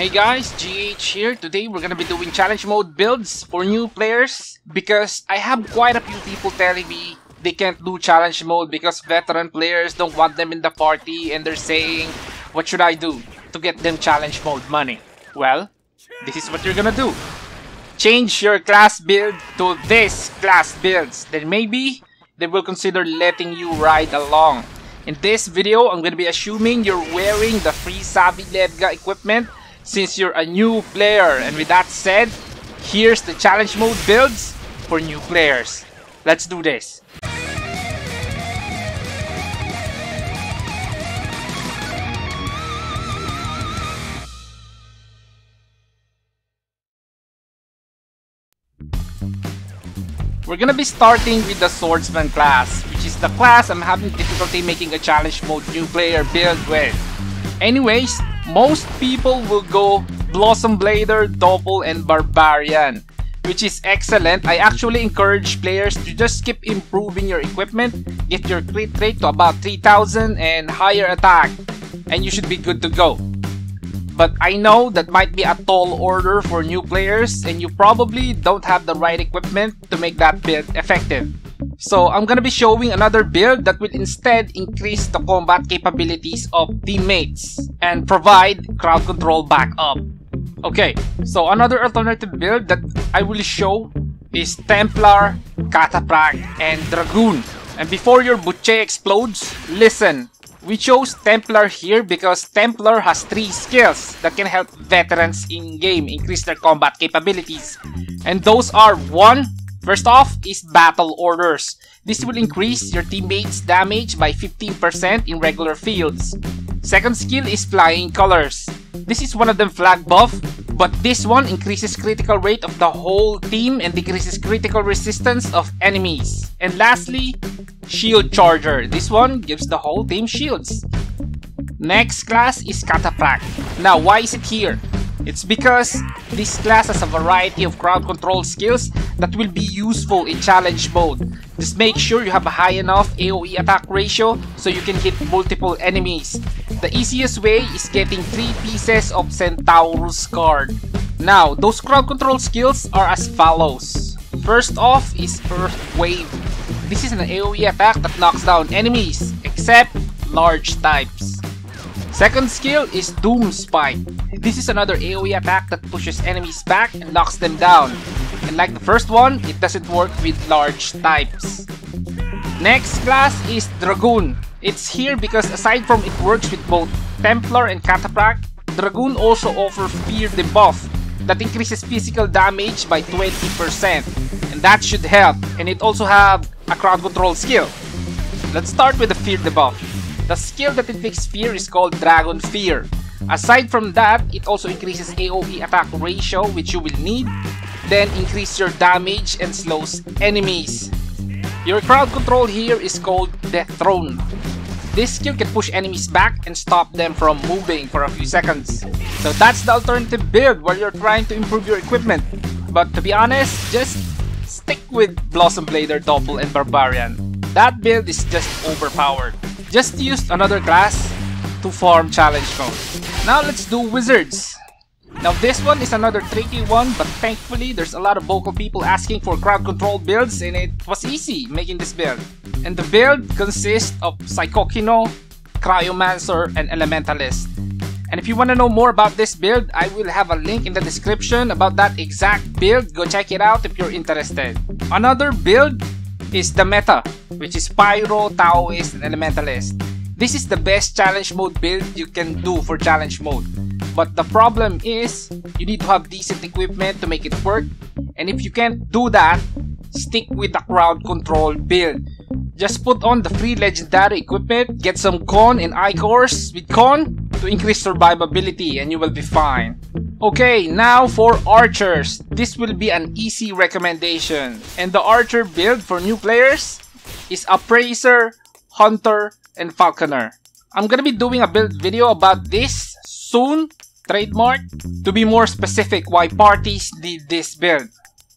Hey guys, GH here. Today we're gonna be doing challenge mode builds for new players because I have quite a few people telling me they can't do challenge mode because veteran players don't want them in the party and they're saying, what should I do to get them challenge mode money? Well, this is what you're gonna do. Change your class build to this class builds. Then maybe they will consider letting you ride along. In this video, I'm gonna be assuming you're wearing the free Sabi Ledga equipment since you're a new player. And with that said, here's the challenge mode builds for new players. Let's do this. We're gonna be starting with the Swordsman class, which is the class I'm having difficulty making a challenge mode new player build with. Anyways, most people will go Blossom Blader, Doppel, and Barbarian, which is excellent. I actually encourage players to just keep improving your equipment, get your crit rate to about 3000 and higher attack, and you should be good to go. But I know that might be a tall order for new players and you probably don't have the right equipment to make that build effective. So I'm gonna be showing another build that will instead increase the combat capabilities of teammates and provide crowd control backup. Okay, so another alternative build that I will show is Templar, Cataphract, and Dragoon. And before your buche explodes, listen. We chose Templar here because Templar has 3 skills that can help veterans in-game increase their combat capabilities. And those are 1. First off is Battle Orders. This will increase your teammates' damage by 15% in regular fields. Second skill is Flying Colors. This is one of them flag buff, but this one increases critical rate of the whole team and decreases critical resistance of enemies. And lastly, Shield Charger. This one gives the whole team shields. Next class is Cataphract. Now why is it here? It's because this class has a variety of crowd control skills that will be useful in challenge mode. Just make sure you have a high enough AoE attack ratio so you can hit multiple enemies. The easiest way is getting 3 pieces of Centaurus card. Now, those crowd control skills are as follows. First off is Earth Wave. This is an AoE attack that knocks down enemies, except large types. Second skill is Doom Spike. This is another AoE attack that pushes enemies back and knocks them down. And like the first one, it doesn't work with large types. Next class is Dragoon. It's here because aside from it works with both Templar and Cataphract, Dragoon also offers Fear debuff that increases physical damage by 20%. And that should help. And it also have a crowd control skill. Let's start with the Fear debuff. The skill that inflicts fear is called Dragon Fear. Aside from that, it also increases AoE attack ratio, which you will need, then increase your damage and slows enemies. Your crowd control here is called Death Throne. This skill can push enemies back and stop them from moving for a few seconds. So that's the alternative build where you're trying to improve your equipment. But to be honest, just stick with Blossom Blader, Doppel, and Barbarian. That build is just overpowered. Just used another class to farm challenge mode. Now let's do Wizards. Now this one is another tricky one, but thankfully there's a lot of vocal people asking for crowd control builds and it was easy making this build. And the build consists of Psychokino, Cryomancer, and Elementalist. And if you want to know more about this build, I will have a link in the description about that exact build. Go check it out if you're interested. Another build is the meta, which is Pyro, Taoist, and Elementalist. This is the best challenge mode build you can do for challenge mode. But the problem is, you need to have decent equipment to make it work. And if you can't do that, stick with the crowd control build. Just put on the free legendary equipment, get some con and I-cores with con to increase survivability and you will be fine. Okay, now for archers. This will be an easy recommendation. And the archer build for new players is Appraiser, Hunter, and Falconer. I'm gonna be doing a build video about this soon, trademark, to be more specific why parties need this build.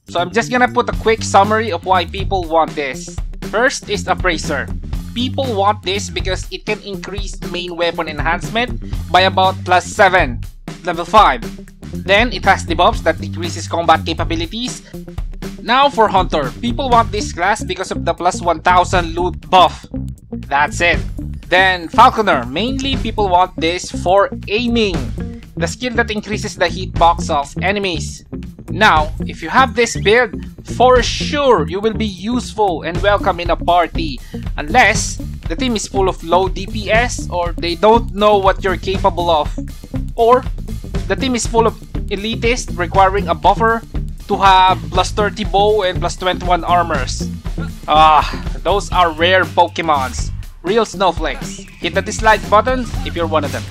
So I'm just gonna put a quick summary of why people want this. First is Appraiser. People want this because it can increase main weapon enhancement by about +7. level 5. Then it has debuffs that decreases combat capabilities. Now for Hunter, people want this class because of the plus 1000 loot buff. That's it. Then Falconer, mainly people want this for aiming, the skill that increases the hitbox of enemies. Now, if you have this build, for sure you will be useful and welcome in a party, unless the team is full of low DPS or they don't know what you're capable of, or the team is full of elitists requiring a buffer to have plus 30 bow and plus 21 armors. Ah, those are rare Pokemons. Real snowflakes. Hit the dislike button if you're one of them.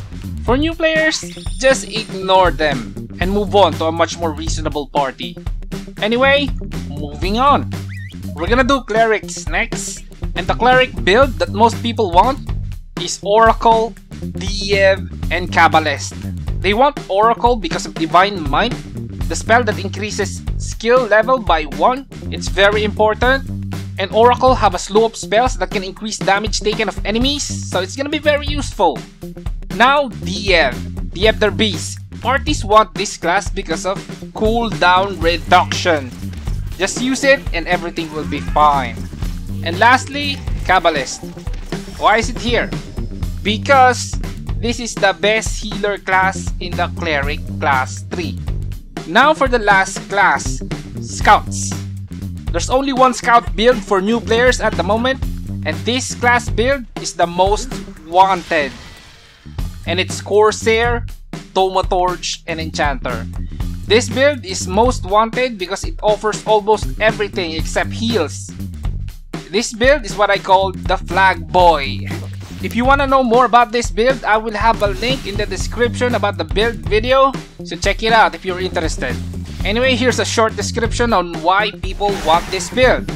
For new players, just ignore them and move on to a much more reasonable party. Anyway, moving on. We're gonna do clerics next, and the cleric build that most people want is Oracle, Diev, and Kabbalist. They want Oracle because of Divine Mind, the spell that increases skill level by 1. It's very important. And Oracle have a slew of spells that can increase damage taken of enemies, so it's gonna be very useful. Now, Diev. Diev their beast. Parties want this class because of cooldown reduction. Just use it and everything will be fine. And lastly, Kabbalist. Why is it here? Because this is the best healer class in the cleric class 3. Now for the last class, Scouts. There's only one scout build for new players at the moment, and this class build is the most wanted. And it's Corsair, Thaumaturge, and Enchanter. This build is most wanted because it offers almost everything except heals. This build is what I call the flag boy. If you want to know more about this build, I will have a link in the description about the build video, so check it out if you're interested. Anyway, here's a short description on why people want this build.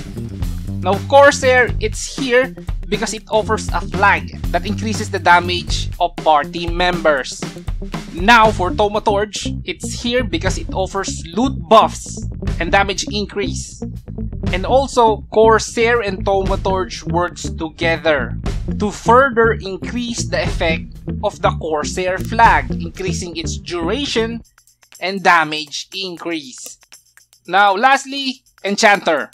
Now, Corsair, it's here because it offers a flag that increases the damage of party members. Now, for Thaumaturge, it's here because it offers loot buffs and damage increase. And also, Corsair and Thaumaturge works together to further increase the effect of the Corsair flag, increasing its duration and damage increase. Now lastly, Enchanter.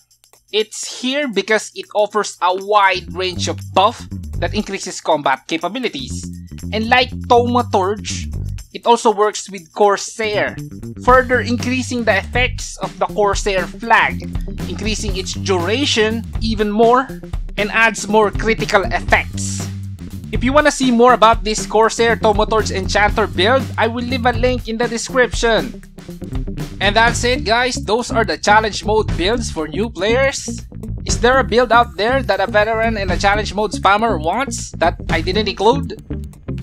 It's here because it offers a wide range of buff that increases combat capabilities. And like Thaumaturge, it also works with Corsair, further increasing the effects of the Corsair flag, increasing its duration even more, and adds more critical effects. If you want to see more about this Corsair, Thaumaturge, Enchanter build, I will leave a link in the description. And that's it guys, those are the challenge mode builds for new players. Is there a build out there that a veteran and a challenge mode spammer wants that I didn't include?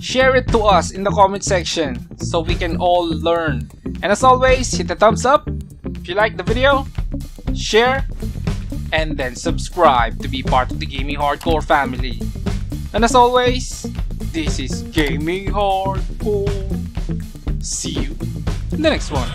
Share it to us in the comment section so we can all learn. And as always, hit the thumbs up if you like the video, share, and then subscribe to be part of the Gaming Hardcore family. And as always, this is Gaming Hardcore. See you in the next one.